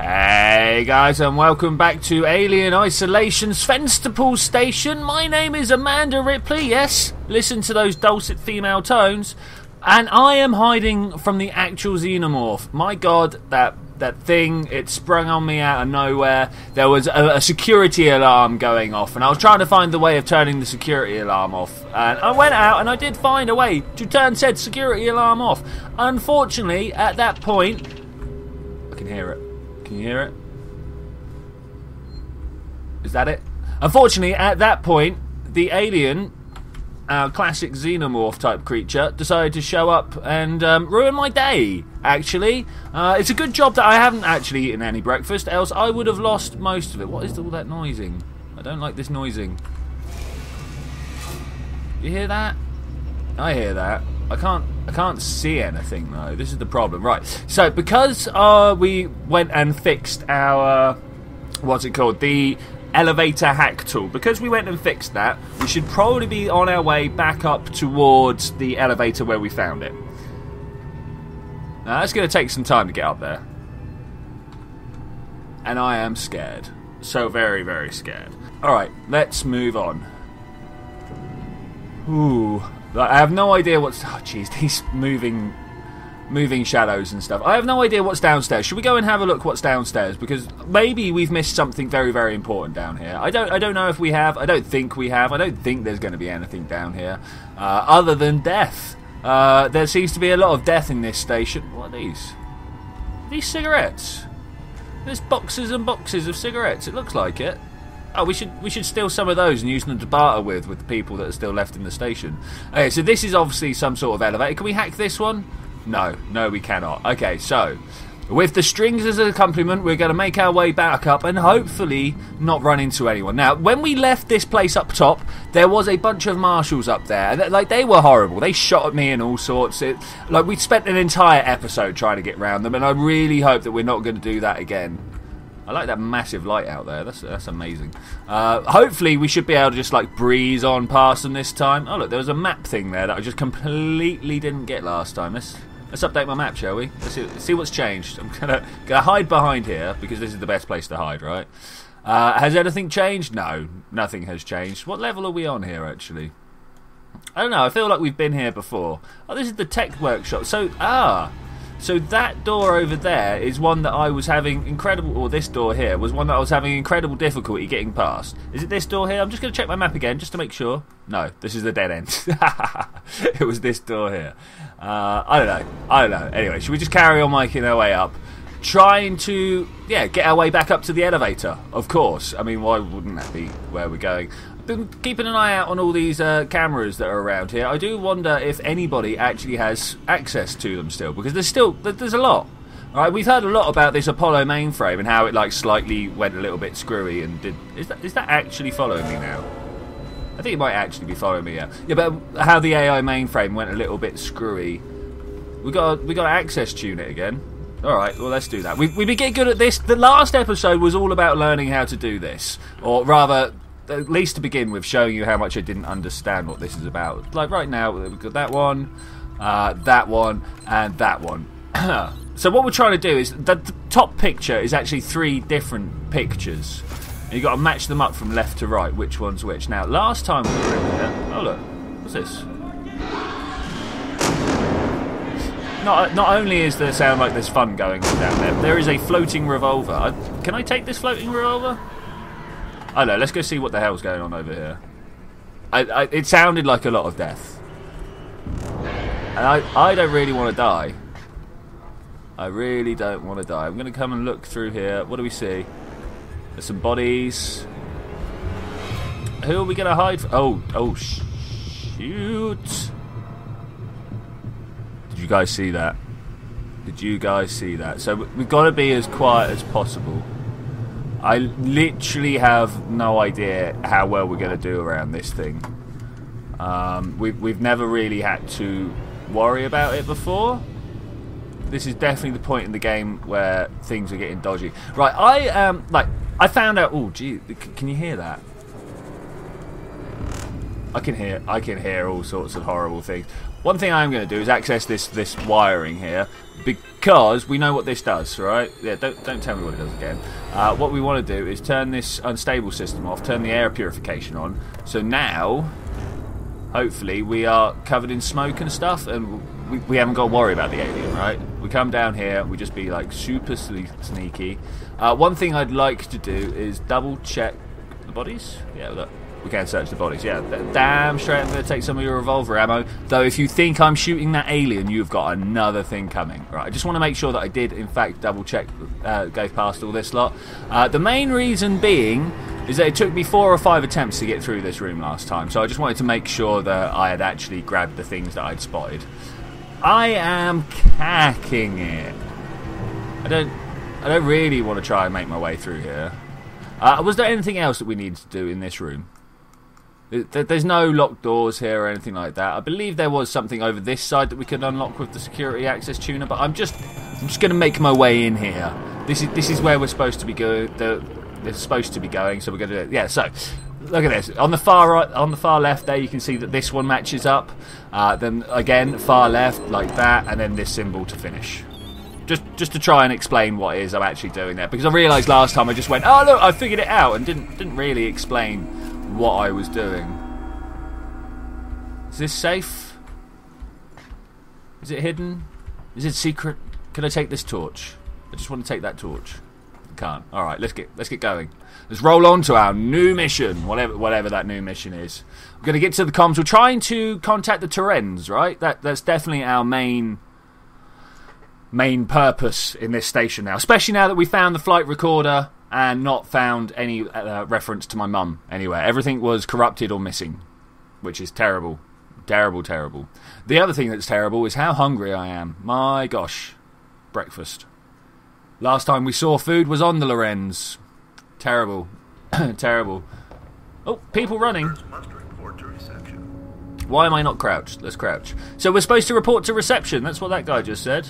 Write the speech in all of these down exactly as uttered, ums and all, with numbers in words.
Hey guys, and welcome back to Alien Isolation's Fensterpool Station. My name is Amanda Ripley, yes, listen to those dulcet female tones. And I am hiding from the actual Xenomorph. My god, that that thing, it sprung on me out of nowhere. There was a, a security alarm going off, and I was trying to find the way of turning the security alarm off. And I went out and I did find a way to turn said security alarm off. Unfortunately, at that point... I can hear it. Can you hear it? Is that it? Unfortunately, at that point, the alien, our classic xenomorph type creature, decided to show up and um, ruin my day, actually. Uh, it's a good job that I haven't actually eaten any breakfast, else I would have lost most of it. What is all that noising? I don't like this noising. You hear that? I hear that. I can't I can't see anything though. This is the problem. Right. So because uh, we went and fixed our what's it called? The elevator hack tool. Because we went and fixed that, we should probably be on our way back up towards the elevator where we found it. Now that's gonna take some time to get up there. And I am scared. So very, very scared. Alright, let's move on. Ooh. Like, I have no idea what's... Oh, jeez, these moving moving shadows and stuff. I have no idea what's downstairs. Should we go and have a look what's downstairs? Because maybe we've missed something very, very important down here. I don't I don't know if we have. I don't think we have. I don't think there's going to be anything down here uh, other than death. Uh, there seems to be a lot of death in this station. What are these? Are these cigarettes? There's boxes and boxes of cigarettes. It looks like it. Oh, we should we should steal some of those and use them to barter with with the people that are still left in the station. Okay, so this is obviously some sort of elevator. Can we hack this one? No, no, we cannot. Okay, so with the strings as an accompaniment, we're going to make our way back up and hopefully not run into anyone. Now, when we left this place up top, there was a bunch of marshals up there. And, like, they were horrible. They shot at me and all sorts. It, like, we spent an entire episode trying to get round them, and I really hope that we're not going to do that again. I like that massive light out there. That's that's amazing. Uh, hopefully, we should be able to just like breeze on past them this time. Oh look, there was a map thing there that I just completely didn't get last time. Let's let's update my map, shall we? Let's see, let's see what's changed. I'm gonna gonna hide behind here because this is the best place to hide, right? Uh, has anything changed? No, nothing has changed. What level are we on here actually? I don't know. I feel like we've been here before. Oh, this is the tech workshop. So ah. So that door over there is one that I was having incredible... Or this door here was one that I was having incredible difficulty getting past. Is it this door here? I'm just going to check my map again just to make sure. No, this is the dead end. It was this door here. Uh, I don't know. I don't know. Anyway, should we just carry on making our way up? Trying to, yeah, get our way back up to the elevator, of course. I mean, why wouldn't that be where we're going? Been keeping an eye out on all these uh, cameras that are around here. I do wonder if anybody actually has access to them still, because there's still there's a lot. All right, we've heard a lot about this Apollo mainframe and how it like slightly went a little bit screwy and did. Is that is that actually following me now? I think it might actually be following me now. Yeah, but how the A I mainframe went a little bit screwy. We got we got to access tune it again. Alright, well let's do that. We, we get good at this. The last episode was all about learning how to do this. Or rather, at least to begin with, showing you how much I didn't understand what this is about. Like right now, we've got that one, uh, that one, and that one. So what we're trying to do is, the, the top picture is actually three different pictures. And you've got to match them up from left to right, which one's which. Now, last time we were in here... Oh look, what's this? Not, not only is there sound like there's fun going on down there, there is a floating revolver. I, can I take this floating revolver? I don't know, let's go see what the hell's going on over here. I, I, it sounded like a lot of death. And I, I don't really want to die. I really don't want to die. I'm going to come and look through here. What do we see? There's some bodies. Who are we going to hide from? Oh, oh, shoot. Did you guys see that? Did you guys see that? So we've got to be as quiet as possible. I literally have no idea how well we're going to do around this thing. Um, we've, we've never really had to worry about it before. This is definitely the point in the game where things are getting dodgy. Right, I um, like I found out. Oh, gee, can you hear that? I can hear. I can hear all sorts of horrible things. One thing I am going to do is access this this wiring here, because we know what this does, right? Yeah, don't don't tell me what it does again. Uh, what we want to do is turn this unstable system off, turn the air purification on. So now, hopefully, we are covered in smoke and stuff, and we, we haven't got to worry about the alien, right? We come down here, we just be like super sneaky. Uh, one thing I'd like to do is double check the bodies. Yeah, look. We can search the bodies, yeah. Damn straight, I'm going to take some of your revolver ammo. Though if you think I'm shooting that alien, you've got another thing coming. Right, I just want to make sure that I did, in fact, double-check, uh, go past all this lot. Uh, the main reason being is that it took me four or five attempts to get through this room last time. So I just wanted to make sure that I had actually grabbed the things that I'd spotted. I am cacking it. I don't, I don't really want to try and make my way through here. Uh, was there anything else that we needed to do in this room? There's no locked doors here or anything like that. I believe there was something over this side that we could unlock with the security access tuner, but I'm just, I'm just going to make my way in here. This is, this is where we're supposed to be going. They're supposed to be going, so we're going to do it. Yeah. So, look at this. On the far right, on the far left, there you can see that this one matches up. Uh, then again, far left like that, and then this symbol to finish. Just, just to try and explain what it is I'm actually doing there, because I realised last time I just went, oh look, I figured it out, and didn't, didn't really explain what I was doing. Is this safe? Is it hidden? Is it secret? Can I take this torch? I just want to take that torch. I can't. All right, let's get let's get going. Let's roll on to our new mission, whatever whatever that new mission is. We're going to get to the comms. We're trying to contact the Torrens, right? That that's definitely our main main purpose in this station now, especially now that we found the flight recorder. And not found any uh, reference to my mum anywhere. Everything was corrupted or missing, which is terrible. Terrible, terrible. The other thing that's terrible is how hungry I am. My gosh. Breakfast. Last time we saw food was on the Torrens. Terrible. Terrible. Oh, people running. Why am I not crouched? Let's crouch. So we're supposed to report to reception. That's what that guy just said.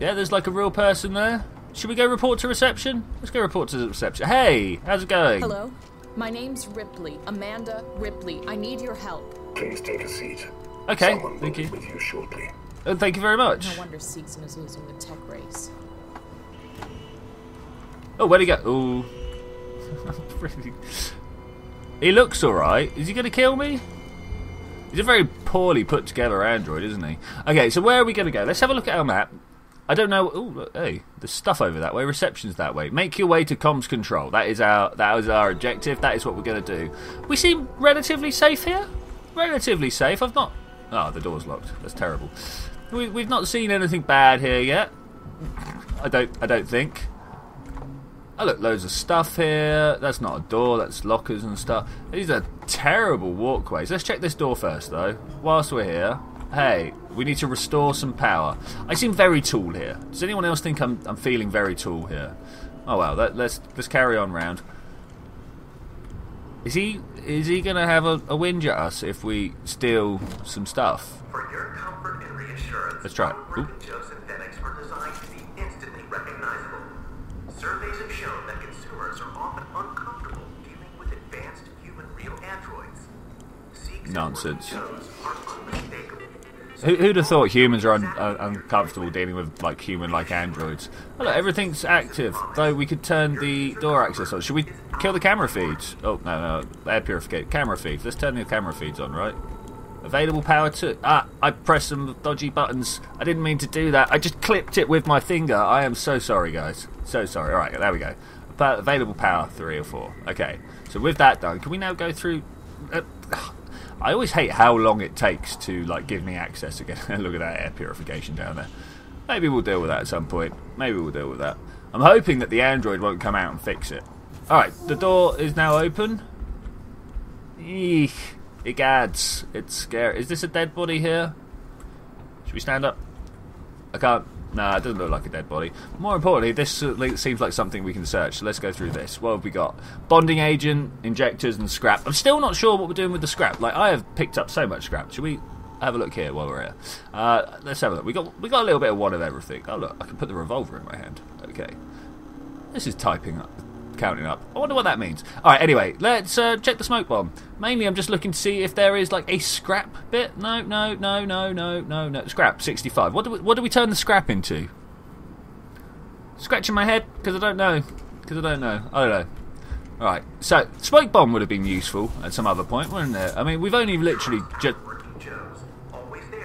Yeah, there's like a real person there. Should we go report to reception? Let's go report to the reception. Hey, how's it going? Hello. My name's Ripley. Amanda Ripley. I need your help. Please take a seat. Okay, Someone thank will you. With you shortly. Oh, thank you very much. No wonder Seegson is losing the tech race. Oh, where'd he go? Ooh. He looks alright. Is he going to kill me? He's a very poorly put together android, isn't he? Okay, so where are we going to go? Let's have a look at our map. I don't know. Ooh, hey, there's stuff over that way. Reception's that way. Make your way to comms control. That is our that is our objective. That is what we're going to do. We seem relatively safe here. Relatively safe. I've not. Oh, the door's locked. That's terrible. We, we've not seen anything bad here yet. I don't. I don't think. Oh look, loads of stuff here. That's not a door. That's lockers and stuff. These are terrible walkways. Let's check this door first, though. Whilst we're here. Hey, we need to restore some power. I seem very tall here. Does anyone else think I'm, I'm feeling very tall here? Oh well, let, let's let's carry on round. Is he is he gonna have a, a whinge at us if we steal some stuff? For your comfort and reassurance, let's try it. Jokes and Denex were designed to be instantly recognizable. Surveys have shown that consumers are often uncomfortable dealing with advanced human-real androids. Nonsense. Who, who'd have thought humans are un, uh, uncomfortable dealing with like human-like androids? Oh, look, everything's active, though we could turn the door access on. Should we kill the camera feeds? Oh, no, no, air purificate. Camera feeds. Let's turn the camera feeds on, right? Available power to... Ah, I pressed some dodgy buttons. I didn't mean to do that. I just clipped it with my finger. I am so sorry, guys. So sorry. All right, there we go. Available power, three or four. Okay, so with that done, can we now go through... Uh, I always hate how long it takes to like give me access again. Look at that air purification down there. Maybe we'll deal with that at some point. Maybe we'll deal with that. I'm hoping that the android won't come out and fix it. Alright, the door is now open. Eek. Egads. It's scary. Is this a dead body here? Should we stand up? I can't. Nah, it doesn't look like a dead body. More importantly, this seems like something we can search, so let's go through this. What have we got? Bonding agent, injectors, and scrap. I'm still not sure what we're doing with the scrap. Like, I have picked up so much scrap. Should we have a look here while we're here? Uh, let's have a look. We got we got a little bit of one of everything. Oh, look, I can put the revolver in my hand. Okay. This is typing up. counting up. I wonder what that means. Alright, anyway, let's uh, check the smoke bomb. Mainly I'm just looking to see if there is like a scrap bit. No, no, no, no, no, no, no. Scrap, sixty-five. What do we, what do we turn the scrap into? Scratching my head, because I don't know. Because I don't know. I don't know. Alright, so smoke bomb would have been useful at some other point, wouldn't it? I mean, we've only literally just...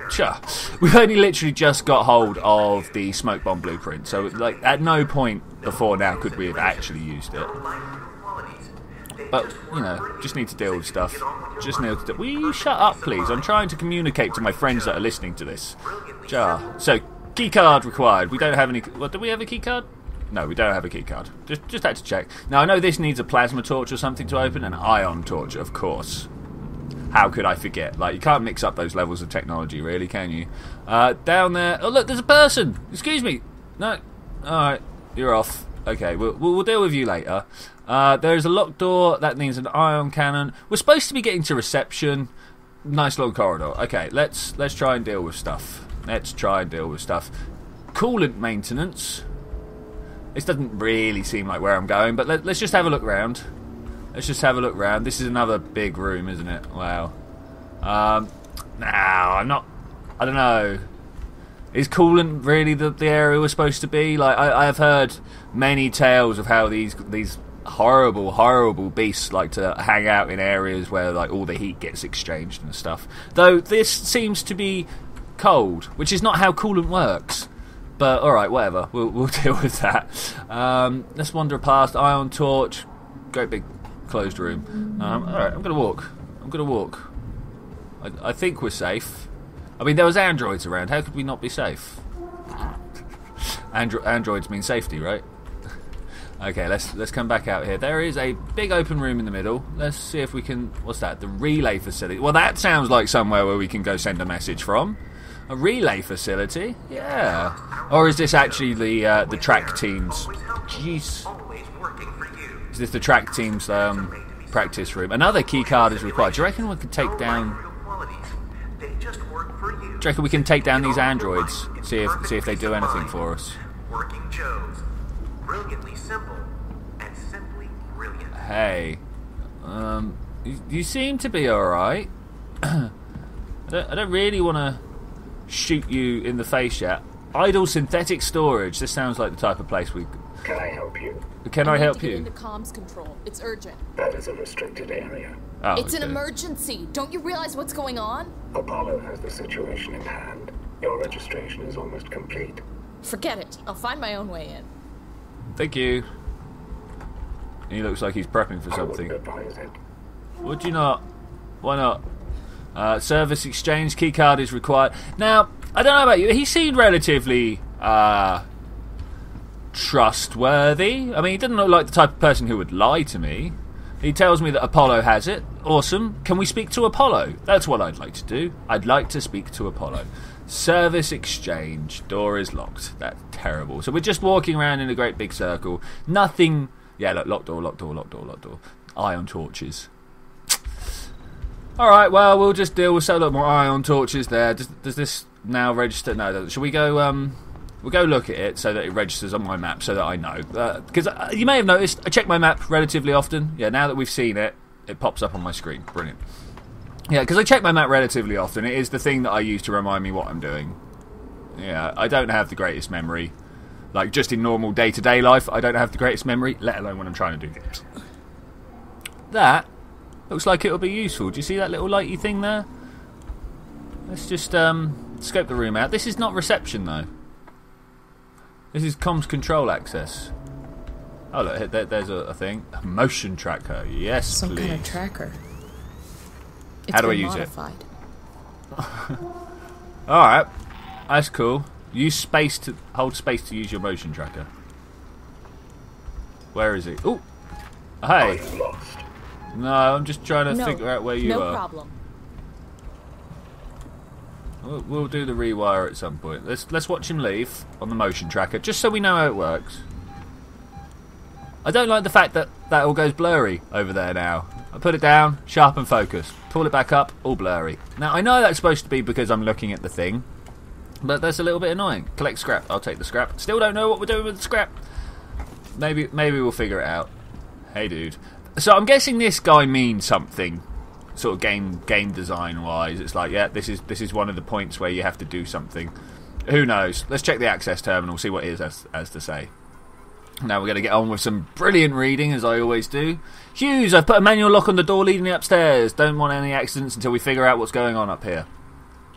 Sure. We've only literally just got hold of the smoke bomb blueprint, so like at no point before now could we have actually used it. But you know, just need to deal with stuff. Just need to. Will you shut up, please? I'm trying to communicate to my friends that are listening to this. Jar. So key card required. We don't have any. What, do we have a key card? No, we don't have a key card. Just, just had to check. Now I know this needs a plasma torch or something to open, an ion torch, of course. How could I forget? Like, you can't mix up those levels of technology, really, can you? Uh, down there... Oh, look, there's a person! Excuse me! No. Alright, you're off. Okay, we'll, we'll deal with you later. Uh, there is a locked door. That means an ion cannon. We're supposed to be getting to reception. Nice long corridor. Okay, let's let's try and deal with stuff. Let's try and deal with stuff. Coolant maintenance. This doesn't really seem like where I'm going, but let, let's just have a look around. Let's just have a look round. This is another big room, isn't it? Wow. Um, no, I'm not... I don't know. Is coolant really the, the area we're supposed to be? Like, I, I have heard many tales of how these these horrible, horrible beasts like to hang out in areas where, like, all the heat gets exchanged and stuff. Though this seems to be cold, which is not how coolant works. But, alright, whatever. We'll, we'll deal with that. Um, let's wander past. Ion torch. Great big... closed room. Um, Alright, I'm gonna walk. I'm gonna walk. I, I think we're safe. I mean, there was androids around. How could we not be safe? Andro androids mean safety, right? Okay, let's let's come back out here. There is a big open room in the middle. Let's see if we can... What's that? The relay facility. Well, that sounds like somewhere where we can go send a message from. A relay facility? Yeah. Or is this actually the, uh, the track teams? Jeez. Is this the track team's um, practice room? Another key card is required. Do you reckon we can take down? Do you reckon we can take down these androids? See if see if they do anything for us. Hey, um, you, you seem to be all right. I, don't, I don't really want to shoot you in the face yet. Idle synthetic storage. This sounds like the type of place we. Can I help you? Can I, I help you? In the comms control. It's urgent. That is a restricted area. Oh, it's okay. An emergency. Don't you realize what's going on? Apollo has the situation in hand. Your registration is almost complete. Forget it. I'll find my own way in. Thank you. He looks like he's prepping for something. I wouldn't advise it. Would you not? Why not? Uh, service exchange key card is required. Now, I don't know about you. He seemed relatively... Uh, trustworthy. I mean, he doesn't look like the type of person who would lie to me. He tells me that Apollo has it. Awesome. Can we speak to Apollo? That's what I'd like to do. I'd like to speak to Apollo. Service exchange. Door is locked. That's terrible. So we're just walking around in a great big circle. Nothing. Yeah, look, locked door, locked door, locked door, locked door. Ion torches. Alright, well, we'll just deal with so lot more ion torches there. Does, does this now register? No, should we go, um... we'll go look at it so that it registers on my map so that I know. Because uh, you may have noticed, I check my map relatively often. Yeah, now that we've seen it, it pops up on my screen. Brilliant. Yeah, because I check my map relatively often. It is the thing that I use to remind me what I'm doing. Yeah, I don't have the greatest memory. Like, just in normal day-to-day life, I don't have the greatest memory, let alone when I'm trying to do this. That looks like it'll be useful. Do you see that little lighty thing there? Let's just um, scope the room out. This is not reception, though. This is comms control access. Oh look, there, there's a, a thing. A motion tracker. Yes, some please. Some kind of tracker. It's How do I use modified. It? All right, that's cool. Use space to hold space to use your motion tracker. Where is it? Oh, hey. No, I'm just trying to no, figure out where you no are. No problem. We'll do the rewire at some point. Let's let's watch him leave on the motion tracker, just so we know how it works. I don't like the fact that that all goes blurry over there now. I put it down, sharp and focus. Pull it back up, all blurry. Now, I know that's supposed to be because I'm looking at the thing, but that's a little bit annoying. Collect scrap. I'll take the scrap. Still don't know what we're doing with the scrap. Maybe maybe we'll figure it out. Hey, dude. So I'm guessing this guy means something, sort of game game design wise. It's like, yeah, this is this is one of the points where you have to do something. Who knows? Let's check the access terminal, see what it is as, as to say. Now we're going to get on with some brilliant reading, as I always do. Hughes, I've put a manual lock on the door leading upstairs. Don't want any accidents until we figure out what's going on up here.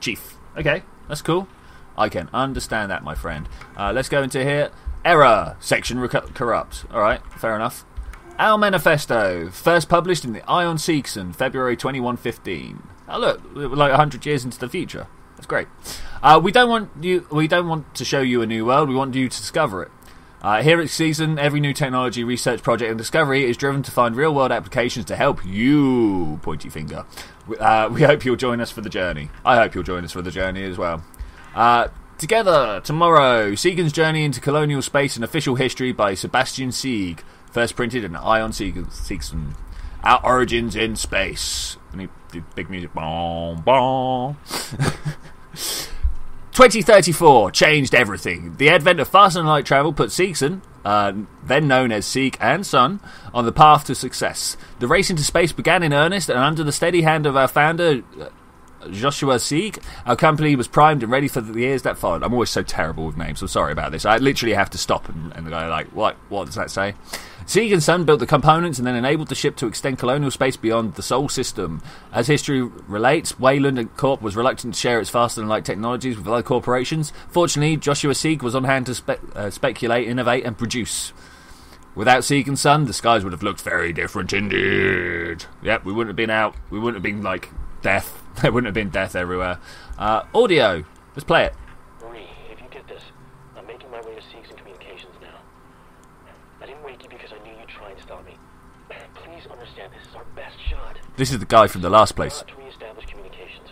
Chief. Okay, that's cool. I can understand that, my friend. Uh, let's go into here. Error. Section corrupt. All right, fair enough. Our manifesto, first published in the Ion Seegson, February twenty-one fifteen. Oh look, we're like a hundred years into the future. That's great. Uh, we don't want you. We don't want to show you a new world. We want you to discover it. Uh, here at Seegson, every new technology, research project, and discovery is driven to find real-world applications to help you. Pointy finger. Uh, we hope you'll join us for the journey. I hope you'll join us for the journey as well. Uh, together tomorrow, Seegson's journey into colonial space and official history by Sebastian Sieg. First printed in Ion Seegson. Our origins in space. And he did big music. Bon, bon. twenty thirty-four changed everything. The advent of fast and light travel put Seegson, uh, then known as Seek and Son, on the path to success. The race into space began in earnest, and under the steady hand of our founder, Joshua Seek, our company was primed and ready for the years that followed. I'm always so terrible with names, I'm sorry about this. I literally have to stop and, and go like, what, what does that say? Seek and Son built the components and then enabled the ship to extend colonial space beyond the Sol system. As history relates, Wayland Corp was reluctant to share its faster than light technologies with other corporations. Fortunately, Joshua Seek was on hand to spe uh, speculate, innovate and produce. Without Seek and Son, the skies would have looked very different indeed. Yep, we wouldn't have been out, we wouldn't have been like... death. There wouldn't have been death everywhere. Uh, audio. Let's play it. Marie, if you did this, I'm making my way to Seegson Communications now. I didn't wake you because I knew you'd try and stop me. Please understand, this is our best shot. This is the guy from the last place. We need to re-establish communications.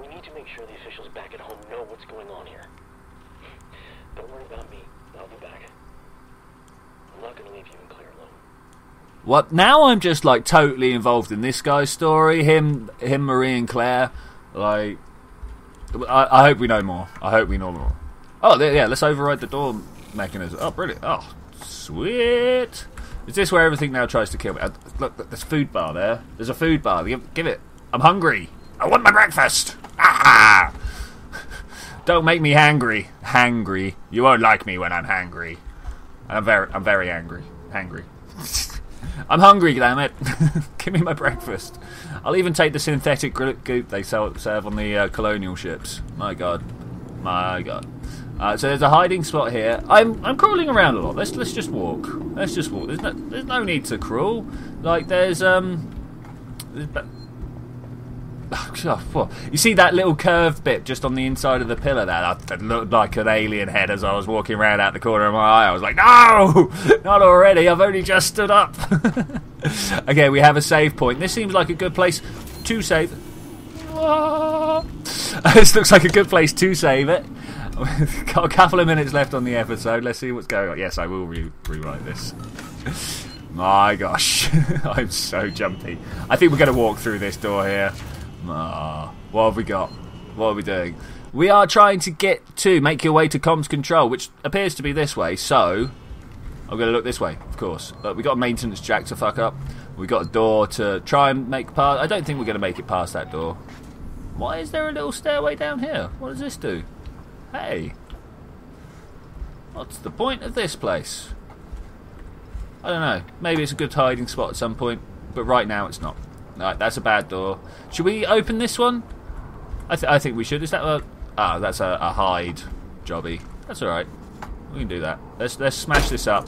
We need to make sure the officials back at home know what's going on here. Don't worry about me. I'll be back. I'm not going to leave you in clear alone. What? Now I'm just like totally involved in this guy's story. Him, him, Marie and Claire. Like, I, I hope we know more. I hope we know more. Oh, yeah. Let's override the door mechanism. Oh, brilliant. Oh, sweet. Is this where everything now tries to kill me? I, look, there's a food bar there. There's a food bar. Give, give it. I'm hungry. I want my breakfast. Ah! Don't make me hangry. Hangry. You won't like me when I'm hangry. I'm very, I'm very angry. Hangry. I'm hungry, damn it! Give me my breakfast. I'll even take the synthetic goop they sell, serve on the uh, colonial ships. My god, my god. Uh, so there's a hiding spot here. I'm I'm crawling around a lot. Let's let's just walk. Let's just walk. There's no there's no need to crawl. Like there's um. There's you see that little curved bit just on the inside of the pillar there? That looked like an alien head as I was walking around out the corner of my eye. I was like, no! Not already, I've only just stood up. Okay, we have a save point. This seems like a good place to save. This looks like a good place to save it. Got a couple of minutes left on the episode. Let's see what's going on. Yes, I will re rewrite this. My gosh, I'm so jumpy. I think we're going to walk through this door here. Oh, what have we got? What are we doing? We are trying to get to make your way to comms control, which appears to be this way, so I'm going to look this way, of course. Look, we got a maintenance jack to fuck up. We got a door to try and make past. I don't think we're going to make it past that door. Why is there a little stairway down here? What does this do? Hey. What's the point of this place? I don't know. Maybe it's a good hiding spot at some point, but right now it's not. Alright, that's a bad door. Should we open this one? I, th I think we should. Is that a... Ah, oh, that's a, a hide jobby. That's alright. We can do that. Let's, let's smash this up.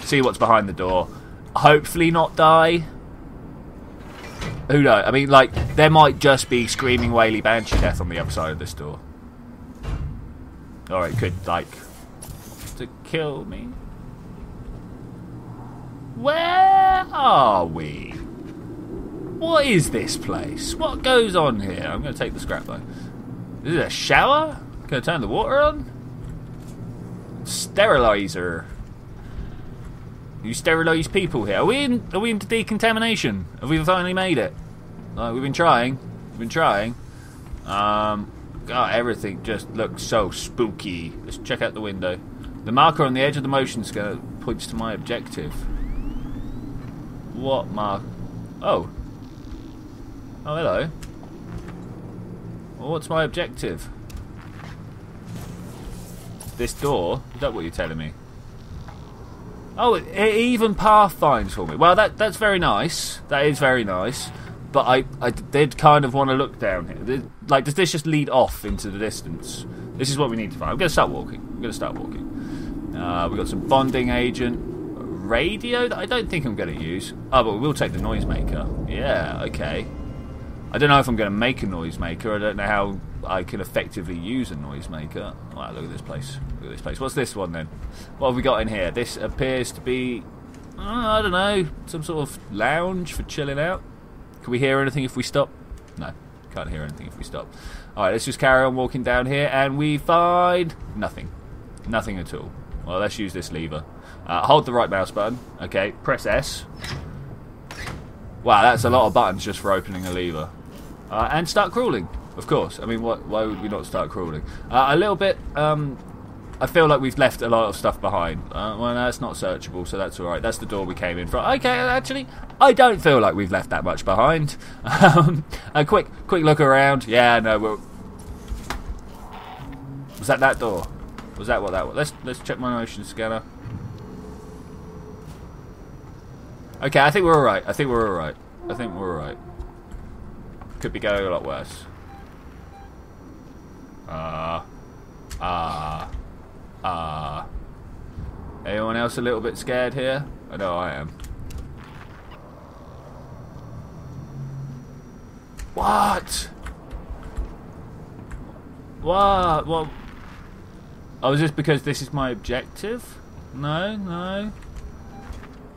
See what's behind the door. Hopefully not die. Who knows? I mean, like, there might just be screaming Whaley Banshee death on the other side of this door. Or it could, like... to kill me. Where are we? What is this place? What goes on here? I'm going to take the scrap though. Is it a shower? Can I turn the water on? Sterilizer. You sterilise people here. Are we in? Are we into decontamination? Have we finally made it? Like, we've been trying. We've been trying. Um, God, everything just looks so spooky. Let's check out the window. The marker on the edge of the motion scanner points to my objective. What my... Oh. Oh, hello. Well, what's my objective? This door? Is that what you're telling me? Oh, it, it even path finds for me. Well, that that's very nice. That is very nice. But I, I did kind of want to look down here. Like, does this just lead off into the distance? This is what we need to find. I'm going to start walking. I'm going to start walking. Uh, we've got some bonding agent. Radio that I don't think I'm going to use. Oh, but we will take the noisemaker. Yeah, okay. I don't know if I'm going to make a noisemaker. I don't know how I can effectively use a noisemaker. Right, look at this place. Look at this place. What's this one then? What have we got in here? This appears to be, uh, I don't know, some sort of lounge for chilling out. Can we hear anything if we stop? No, can't hear anything if we stop. Alright, let's just carry on walking down here, and we find nothing. Nothing at all. Well, let's use this lever. Uh, hold the right mouse button. Okay, press S. Wow, that's a lot of buttons just for opening a lever. Uh, and start crawling, of course. I mean, what, why would we not start crawling? Uh, a little bit, um, I feel like we've left a lot of stuff behind. Uh, well, that's not searchable, so that's alright. That's the door we came in from. Okay, actually, I don't feel like we've left that much behind. Um, a quick, quick look around. Yeah, no, we're... Was that that door? Was that what that was? Let's, let's check my motion scanner. Okay, I think we're alright. I think we're alright. I think we're alright. Could be going a lot worse. Ah. Uh, ah. Uh, ah. Uh. Anyone else a little bit scared here? I know I am. What? What? What? Oh, is this because this is my objective? No, no.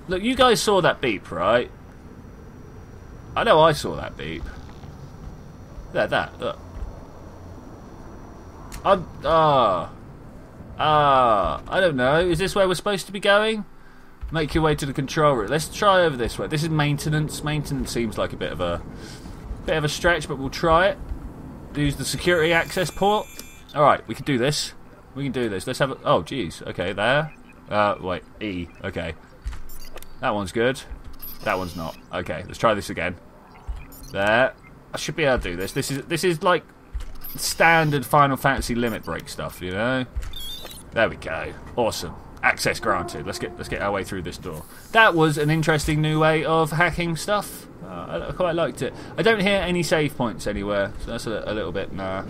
Look, you guys saw that beep, right? I know I saw that beep. There, that, look. I'm... Ah. Ah. I don't know. Is this where we're supposed to be going? Make your way to the control room. Let's try over this way. This is maintenance. Maintenance seems like a bit of a... Bit of a stretch, but we'll try it. Use the security access port. Alright, we can do this. We can do this. Let's have a... Oh, jeez. Okay, there. Uh, wait. E. Okay. That one's good. That one's not. Okay, let's try this again. There. I should be able to do this. This is this is like standard Final Fantasy limit break stuff, you know? There we go. Awesome. Access granted. Let's get let's get our way through this door. That was an interesting new way of hacking stuff. Uh, I, I quite liked it. I don't hear any save points anywhere, so that's a, a little bit nah.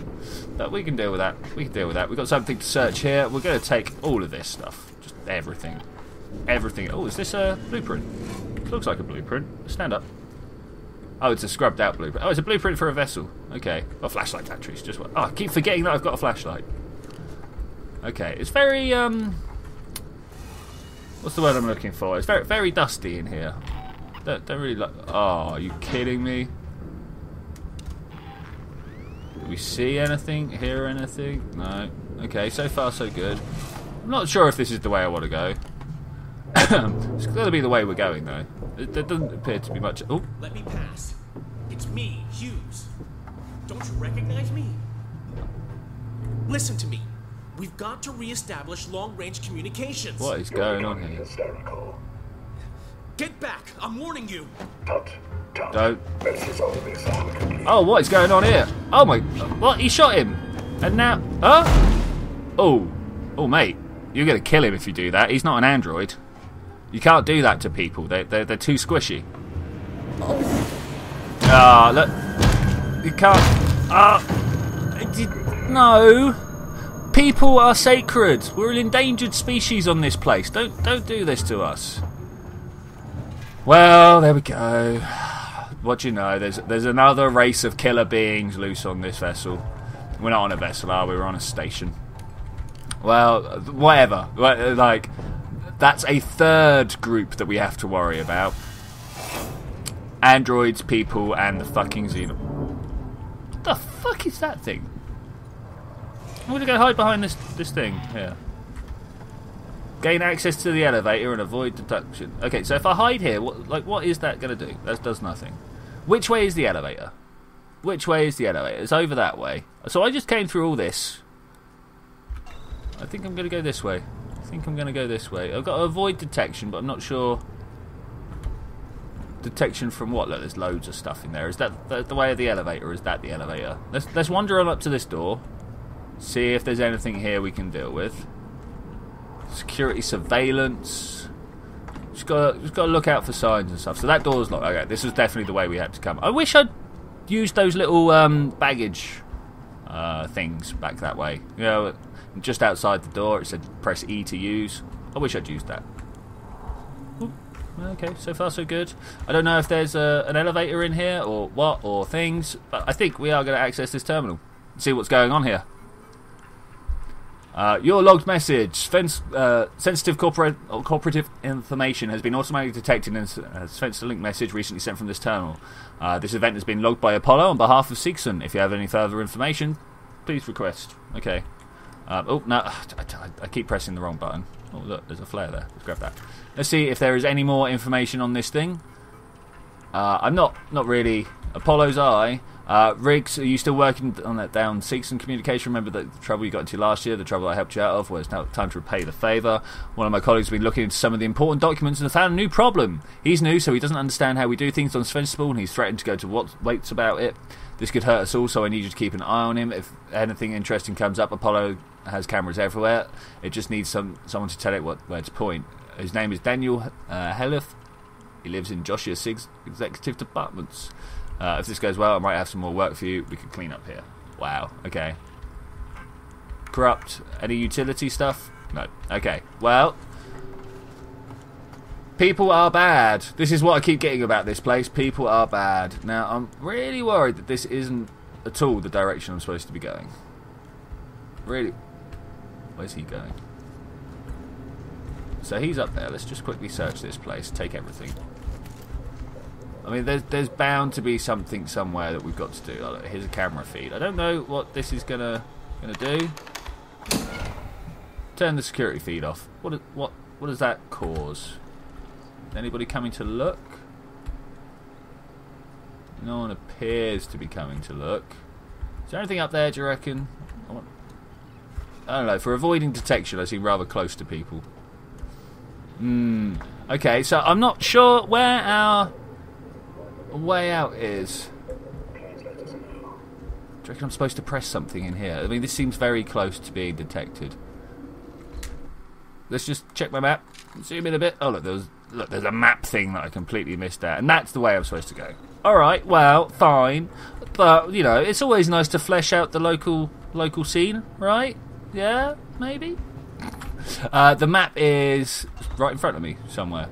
But we can deal with that. We can deal with that. We've got something to search here. We're going to take all of this stuff. Just everything. Everything. Oh, is this a blueprint? It looks like a blueprint. Stand up. Oh, it's a scrubbed out blueprint. Oh, it's a blueprint for a vessel. Okay. Oh, flashlight batteries. Just what? Oh, I keep forgetting that I've got a flashlight. Okay. It's very, um... What's the word I'm looking for? It's very, very dusty in here. Don't, don't really like... Oh, are you kidding me? Do we see anything? Hear anything? No. Okay, so far so good. I'm not sure if this is the way I want to go. It's gotta be the way we're going, though. There doesn't appear to be much. Oh, let me pass. It's me, Hughes. Don't you recognize me? Listen to me. We've got to re-establish long-range communications. What is going on here? Hysterical. Get back! I'm warning you. Tut, tut. Don't. Oh, what is going on here? Oh my! What? He shot him, and now, huh? Oh, oh, mate. You're gonna kill him if you do that. He's not an android. You can't do that to people. They they're, they're too squishy. Ah, oh, look. You can't. Ah, oh. No. People are sacred. We're an endangered species on this place. Don't don't do this to us. Well, there we go. What do you know? There's there's another race of killer beings loose on this vessel. We're not on a vessel, are we? We're on a station. Well, whatever. Like. That's a third group that we have to worry about. Androids, people, and the fucking Xenomorph. What the fuck is that thing? I'm gonna go hide behind this this thing here. Gain access to the elevator and avoid detection. Okay, so if I hide here, what, like, what is that gonna do? That does nothing. Which way is the elevator? Which way is the elevator? It's over that way. So I just came through all this. I think I'm gonna go this way. I think I'm going to go this way. I've got to avoid detection, but I'm not sure. Detection from what? Look, there's loads of stuff in there. Is that the, the way of the elevator? Is that the elevator? Let's, let's wander on up to this door. See if there's anything here we can deal with. Security surveillance. Just gotta, just gotta look out for signs and stuff. So that door's locked. Okay, this was definitely the way we had to come. I wish I'd used those little um, baggage uh, things back that way. You know, just outside the door it said press E to use. I wish I'd used that. Okay, so far so good. I don't know if there's a, an elevator in here or what, or things, but I think we are going to access this terminal and see what's going on here. Uh, your logged message. Fence, uh, sensitive corporate, or corporative information has been automatically detected in a Fence link message recently sent from this terminal. Uh, this event has been logged by Apollo on behalf of Seegson. If you have any further information, please request. Okay. Uh, oh, no, I, I, I keep pressing the wrong button. Oh, look, there's a flare there. Let's grab that. Let's see if there is any more information on this thing. Uh, I'm not not really Apollo's eye. Uh, Riggs, are you still working on that down Seegson communication? Remember the trouble you got into last year, the trouble I helped you out of? Well, it's now time to repay the favour. One of my colleagues has been looking into some of the important documents and found a new problem. He's new, so he doesn't understand how we do things on Fensterpool, and he's threatened to go to what waits about it. This could hurt us all, so I need you to keep an eye on him. If anything interesting comes up, Apollo has cameras everywhere. It just needs some someone to tell it what, where to point. His name is Daniel uh, Heliff. He lives in Joshua Seek's executive departments. Uh, if this goes well, I might have some more work for you. We could clean up here. Wow. Okay. Corrupt. Any utility stuff? No. Okay. Well, people are bad. This is what I keep getting about this place. People are bad. Now, I'm really worried that this isn't at all the direction I'm supposed to be going. Really. Where's he going? So he's up there. Let's just quickly search this place. Take everything. I mean, there's, there's bound to be something somewhere that we've got to do. Like, here's a camera feed. I don't know what this is gonna gonna do. Turn the security feed off. What what what does that cause? Anybody coming to look? No one appears to be coming to look. Is there anything up there? Do you reckon? I, want, I don't know. For avoiding detection, I seem rather close to people. Hmm. Okay, so I'm not sure where our way out is. Do you reckon I'm supposed to press something in here? I mean, this seems very close to being detected. Let's just check my map. Zoom in a bit. Oh, look, there's look, there's a map thing that I completely missed out, and that's the way I'm supposed to go. All right, well, fine, but you know, it's always nice to flesh out the local local scene, right? Yeah, maybe. Uh, the map is right in front of me somewhere.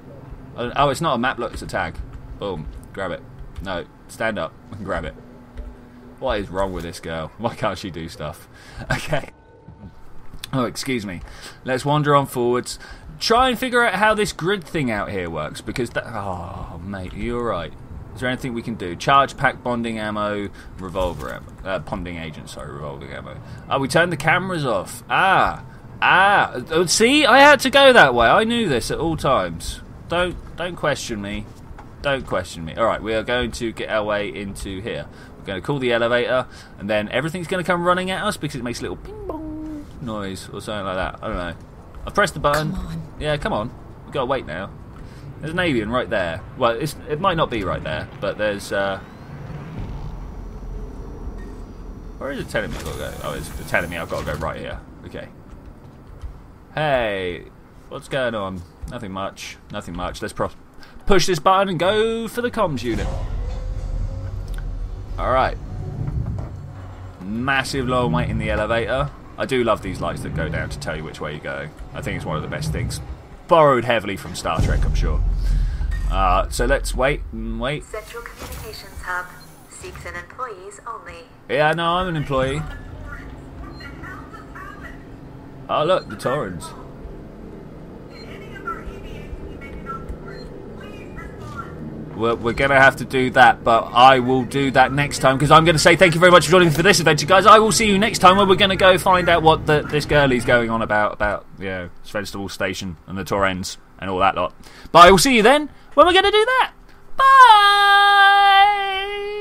Oh, it's not a map. Look, it's a tag. Boom. Grab it. No, stand up and grab it. What is wrong with this girl? Why can't she do stuff? Okay. Oh, excuse me. Let's wander on forwards. Try and figure out how this grid thing out here works, because that... Oh, mate, you're right. Is there anything we can do? Charge pack, bonding ammo, revolver ammo. Uh, bonding agent, sorry, revolving ammo. Oh, we turned the cameras off. Ah. Ah. See? I had to go that way. I knew this at all times. Don't, don't question me. Don't question me. Alright, we are going to get our way into here. We're going to call the elevator, and then everything's going to come running at us because it makes a little ping-pong noise or something like that. I don't know. I've pressed the button. Come on. Yeah, come on. We've got to wait now. There's an alien right there. Well, it's, it might not be right there, but there's... Uh... Where is it telling me I've got to go? Oh, it's telling me I've got to go right here. Okay. Hey, what's going on? Nothing much. Nothing much. Let's prop... Push this button and go for the comms unit. Alright. Massive long wait in the elevator. I do love these lights that go down to tell you which way you go. I think it's one of the best things. Borrowed heavily from Star Trek, I'm sure. Uh, so let's wait and wait. Central Communications Hub. Seegson employees only. Yeah, no, I'm an employee. Oh, look, the Torrens. We're, we're going to have to do that, but I will do that next time, because I'm going to say thank you very much for joining me for this adventure, guys. I will see you next time, where we're going to go find out what the, this girlie's going on about, about, you know, Fensterpool Station and the Torrens and all that lot. But I will see you then, when we're going to do that. Bye!